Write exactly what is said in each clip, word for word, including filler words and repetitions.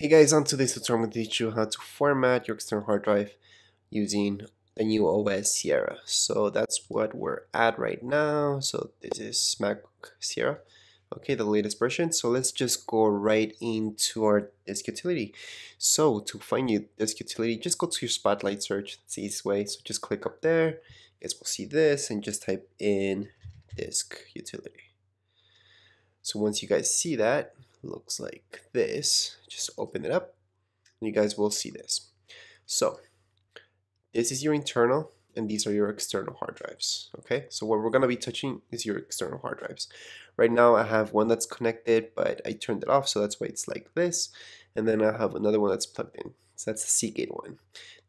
Hey guys, on today's tutorial I'm going to teach you how to format your external hard drive using the new O S Sierra. So that's what we're at right now. So this is macOS Sierra, okay, the latest version. So let's just go right into our Disk Utility. So to find your Disk Utility, just go to your Spotlight search. It's the easiest way. So just click up there. I guess we'll see this and just type in Disk Utility. So once you guys see that, looks like this, just open it up and you guys will see this. So this is your internal and these are your external hard drives, okay? So what we're going to be touching is your external hard drives. Right now I have one that's connected, but I turned it off, so that's why it's like this, and then I have another one that's plugged in, so that's the Seagate one.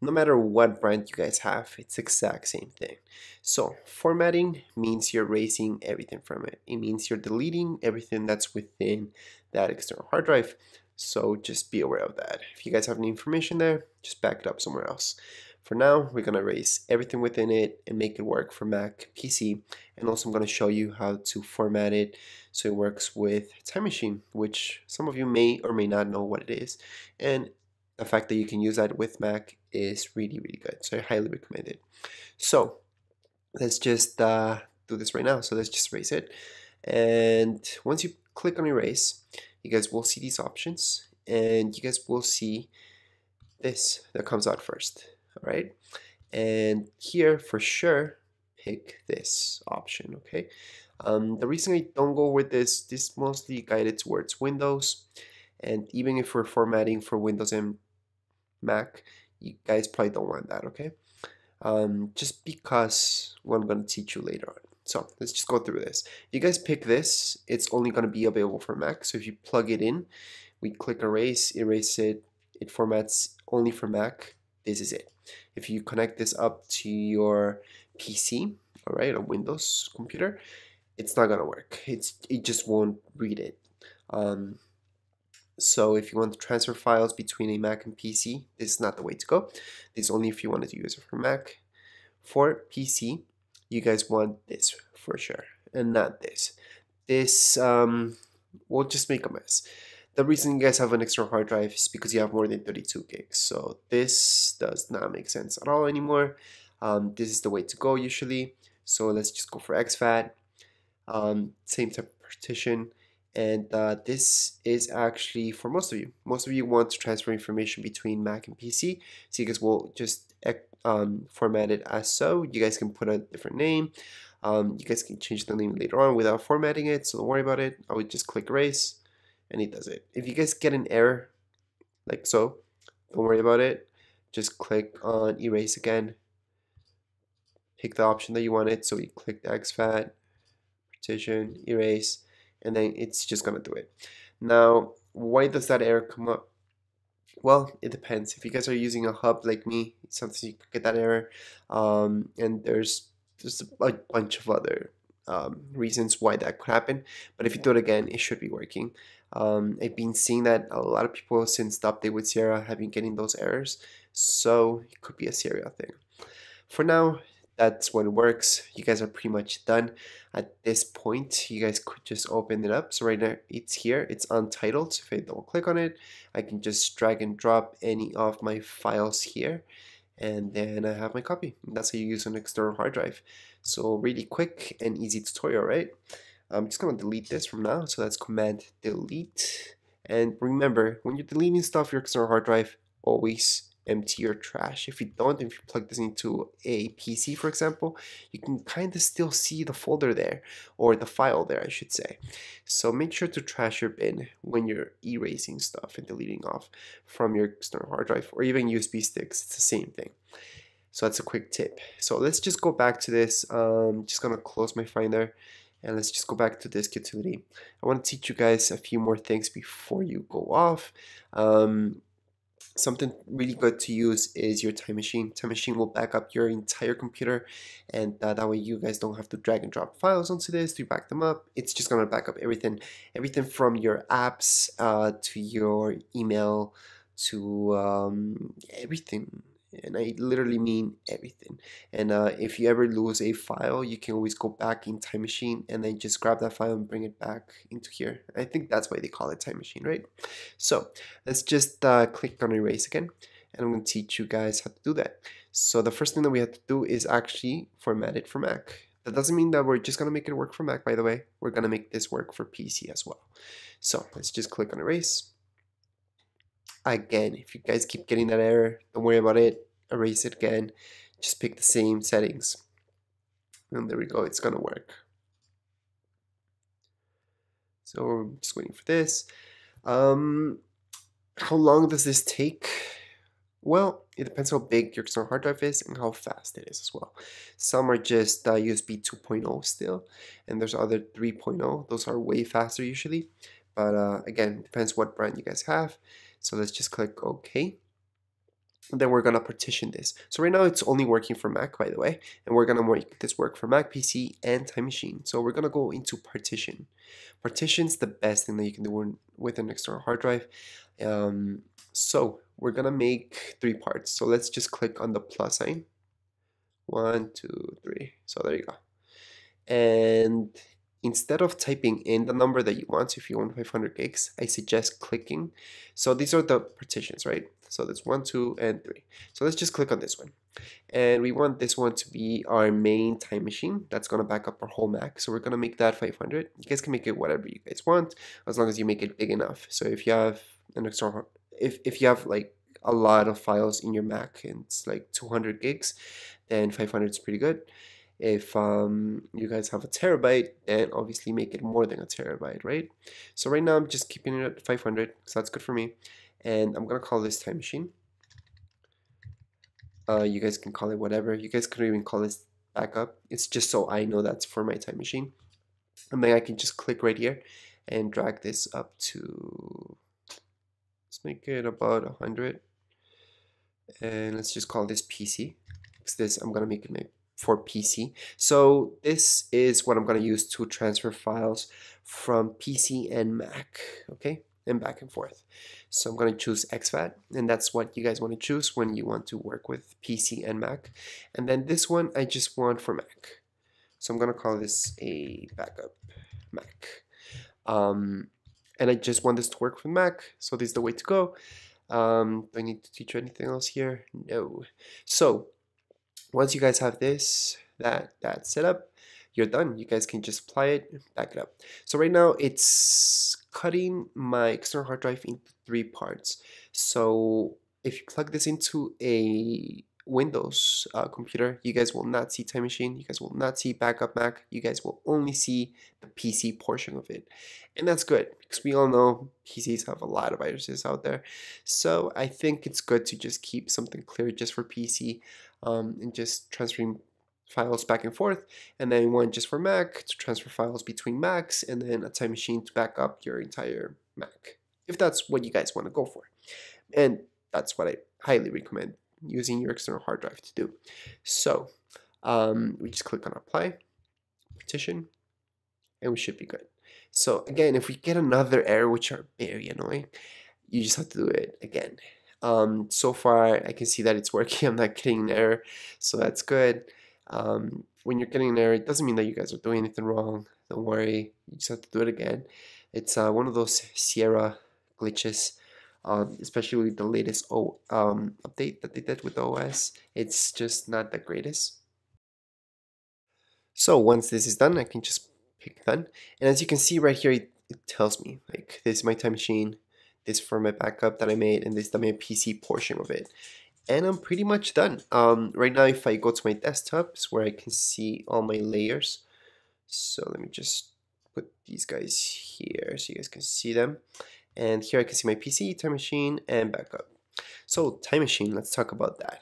No matter what brand you guys have, it's the exact same thing. So formatting means you're erasing everything from it. It means you're deleting everything that's within that external hard drive, so just be aware of that. If you guys have any information there, just back it up somewhere else. For now, we're going to erase everything within it and make it work for Mac, P C, and also I'm going to show you how to format it so it works with Time Machine, which some of you may or may not know what it is, and the fact that you can use that with Mac is really, really good, so I highly recommend it. So let's just uh, do this right now. So let's just erase it, and once you click on erase, you guys will see these options, and you guys will see this that comes out first. All right, and here for sure pick this option, okay? Um, the reason I don't go with this, this mostly guided towards Windows, and even if we're formatting for Windows and Mac, you guys probably don't want that, okay? Um, just because what I'm going to teach you later on. So let's just go through this. You guys pick this, it's only going to be available for Mac, so if you plug it in, we click erase, erase it, it formats only for Mac. This is it. If you connect this up to your P C, all right, a Windows computer, it's not gonna work. It's it just won't read it. Um, so if you want to transfer files between a Mac and P C, this is not the way to go. This is only if you wanted to use it for Mac. For P C, you guys want this for sure, and not this. This um, will just make a mess. The reason you guys have an external hard drive is because you have more than thirty-two gigs, so this does not make sense at all anymore. Um, this is the way to go usually, so let's just go for exFAT, um, same type of partition, and uh, this is actually for most of you. Most of you want to transfer information between Mac and P C, so you guys will just um, format it as so. You guys can put a different name, um, you guys can change the name later on without formatting it, so don't worry about it. I would just click erase. And it does it. If you guys get an error, like so, don't worry about it. Just click on erase again. Pick the option that you wanted. So you click the exFAT, partition, erase, and then it's just gonna do it. Now, why does that error come up? Well, it depends. If you guys are using a hub like me, sometimes you could get that error. Um, and there's just a bunch of other Um, reasons why that could happen, but if you do it again, it should be working. Um, I've been seeing that a lot of people since the update with Sierra have been getting those errors, so it could be a Sierra thing. For now, that's what works. You guys are pretty much done. At this point, you guys could just open it up. So right now, it's here. It's untitled. So if I double click on it, I can just drag and drop any of my files here, and then I have my copy. That's how you use an external hard drive. So really quick and easy tutorial, right? I'm just gonna delete this from now, so that's command delete. And remember, when you're deleting stuff, your external hard drive, always empty your trash. If you don't, if you plug this into a P C, for example, you can kind of still see the folder there, or the file there, I should say. So make sure to trash your bin when you're erasing stuff and deleting off from your external hard drive, or even U S B sticks, it's the same thing. So that's a quick tip. So let's just go back to this. Um, just gonna close my Finder, and let's just go back to Disk Utility. I wanna teach you guys a few more things before you go off. Um, Something really good to use is your Time Machine. Time Machine will back up your entire computer, and uh, that way you guys don't have to drag and drop files onto this to back them up. It's just going to back up everything, everything from your apps uh, to your email to um, everything. and I literally mean everything. And uh, if you ever lose a file, you can always go back in Time Machine and then just grab that file and bring it back into here. I think that's why they call it Time Machine, right? So let's just uh, click on erase again, and I'm going to teach you guys how to do that. So the first thing that we have to do is actually format it for Mac. That doesn't mean that we're just going to make it work for Mac, by the way. We're going to make this work for P C as well. So let's just click on erase. Again, if you guys keep getting that error, don't worry about it. Erase it again. Just pick the same settings. And there we go. It's going to work. So we're just waiting for this. Um, how long does this take? Well, it depends how big your external hard drive is and how fast it is as well. Some are just uh, U S B two point oh still, and there's other three point oh. Those are way faster usually, but uh, again, depends what brand you guys have. So let's just click OK. And then we're going to partition this. So right now it's only working for Mac, by the way, and we're going to make this work for Mac, P C, and Time Machine. So we're going to go into partition. Partition's the best thing that you can do with an external hard drive. Um, so we're going to make three parts. So let's just click on the plus sign. One, two, three. So there you go. And instead of typing in the number that you want, so if you want five hundred gigs, I suggest clicking. So these are the partitions, right? So that's one, two, and three. So let's just click on this one. And we want this one to be our main Time Machine. That's going to back up our whole Mac. So we're going to make that five hundred. You guys can make it whatever you guys want, as long as you make it big enough. So if you have an external, if, if you have like a lot of files in your Mac and it's like two hundred gigs, then five hundred is pretty good. If um, you guys have a terabyte, then obviously make it more than a terabyte, right? So right now I'm just keeping it at five hundred, so that's good for me. And I'm going to call this Time Machine. Uh, you guys can call it whatever. You guys can even call this Backup. It's just so I know that's for my Time Machine. And then I can just click right here and drag this up to, let's make it about one hundred. And let's just call this P C. Because this, I'm going to make it my for P C. So this is what I'm going to use to transfer files from P C and Mac, okay, and back and forth. So I'm going to choose exFAT, and that's what you guys want to choose when you want to work with P C and Mac. And then this one I just want for Mac, so I'm going to call this a backup Mac. Um, and I just want this to work for Mac, so this is the way to go. Um, do I need to teach you anything else here? No. So once you guys have this, that, that set up, you're done. You guys can just apply it, back it up. So right now it's cutting my external hard drive into three parts. So if you plug this into a Windows uh, computer, you guys will not see Time Machine, you guys will not see Backup Mac, you guys will only see the P C portion of it. And that's good, because we all know P Cs have a lot of viruses out there. So I think it's good to just keep something clear just for P C, um, and just transferring files back and forth, and then one just for Mac to transfer files between Macs, and then a Time Machine to back up your entire Mac, if that's what you guys want to go for. And that's what I highly recommend using your external hard drive to do. So um, we just click on apply, partition, and we should be good. So again, if we get another error, which are very annoying, you just have to do it again. Um, so far I can see that it's working. I'm not getting an error, so that's good. Um, when you're getting an error, it doesn't mean that you guys are doing anything wrong. Don't worry, you just have to do it again. It's uh, one of those Sierra glitches. Um, especially with the latest o, um, update that they did with the O S, it's just not the greatest. So once this is done, I can just pick done, and as you can see right here, it, it tells me like this is my Time Machine, this for my backup that I made, and this is the my P C portion of it. And I'm pretty much done. Um, right now, if I go to my desktop, it's where I can see all my layers. So let me just put these guys here so you guys can see them. And here I can see my P C, Time Machine, and backup. So Time Machine, let's talk about that.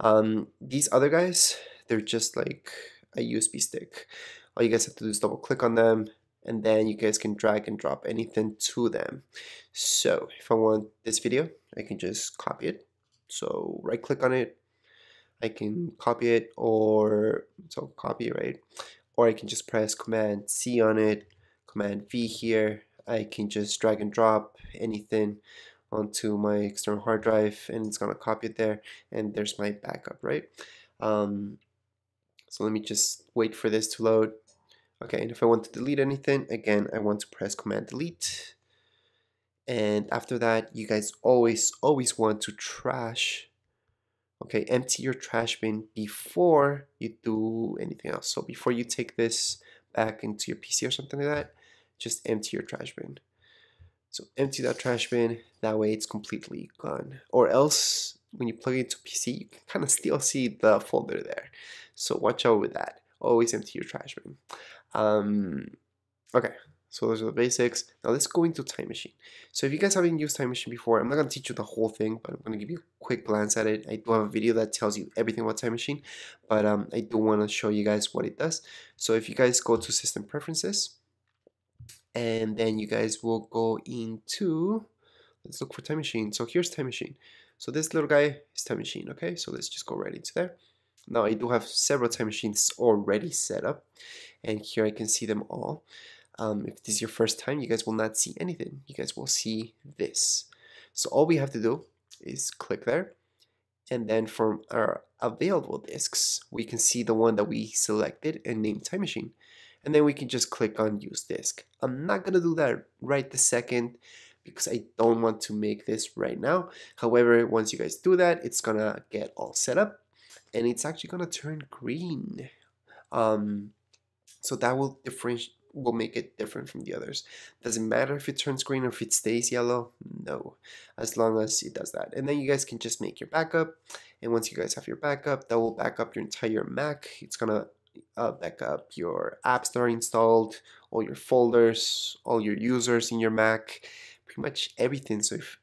Um, these other guys, they're just like a U S B stick. All you guys have to do is double click on them, and then you guys can drag and drop anything to them. So if I want this video, I can just copy it. So right click on it, I can copy it, or so copy, right? Or I can just press Command C on it, Command V here. I can just drag and drop anything, onto my external hard drive, and it's going to copy it there, and there's my backup, right? Um, so let me just wait for this to load. Okay, and if I want to delete anything, again, I want to press Command Delete. And after that, you guys always, always want to trash. Okay, empty your trash bin before you do anything else. So before you take this back into your P C or something like that, just empty your trash bin. So empty that trash bin, that way it's completely gone. Or else, when you plug it into P C, you can kind of still see the folder there. So watch out with that. Always empty your trash bin. Um, okay, so those are the basics. Now let's go into Time Machine. So if you guys haven't used Time Machine before, I'm not going to teach you the whole thing, but I'm going to give you a quick glance at it. I do have a video that tells you everything about Time Machine, but um, I do want to show you guys what it does. So if you guys go to System Preferences, and then you guys will go into, let's look for Time Machine. So here's Time Machine. So this little guy is Time Machine, okay? So let's just go right into there. Now I do have several Time Machines already set up, and here I can see them all. Um, if this is your first time, you guys will not see anything. You guys will see this. So all we have to do is click there, and then from our available disks, we can see the one that we selected and named Time Machine. And then we can just click on Use Disk. I'm not going to do that right this second, because I don't want to make this right now. However, once you guys do that, it's going to get all set up, and it's actually going to turn green. Um, so that will differentiate, will make it different from the others. Doesn't matter if it turns green or if it stays yellow, no, as long as it does that. And then you guys can just make your backup, and once you guys have your backup, that will back up your entire Mac. It's gonna uh, back up your apps that are installed, all your folders, all your users in your Mac, pretty much everything. So if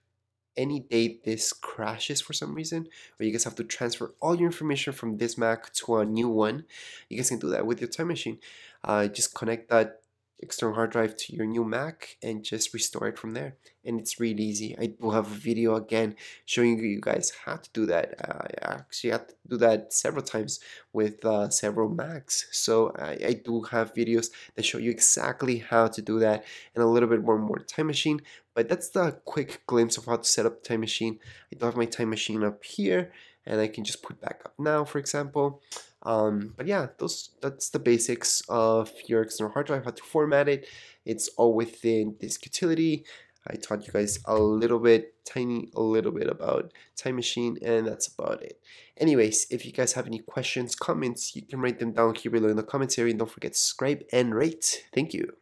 any day this crashes for some reason, or you guys have to transfer all your information from this Mac to a new one, you guys can do that with your Time Machine. Uh, just connect that external hard drive to your new Mac and just restore it from there, and it's really easy. I do have a video again showing you guys how to do that. uh, I actually had to do that several times with uh, several Macs, so I, I do have videos that show you exactly how to do that, and a little bit more more Time Machine. But that's the quick glimpse of how to set up Time Machine. I do have my Time Machine up here, and I can just put back up now, for example. Um, but yeah, those that's the basics of your external hard drive, how to format it. It's all within Disk Utility. I taught you guys a little bit, tiny, a little bit about Time Machine, and that's about it. Anyways, if you guys have any questions, comments, you can write them down here below in the commentary, and don't forget to subscribe and rate. Thank you.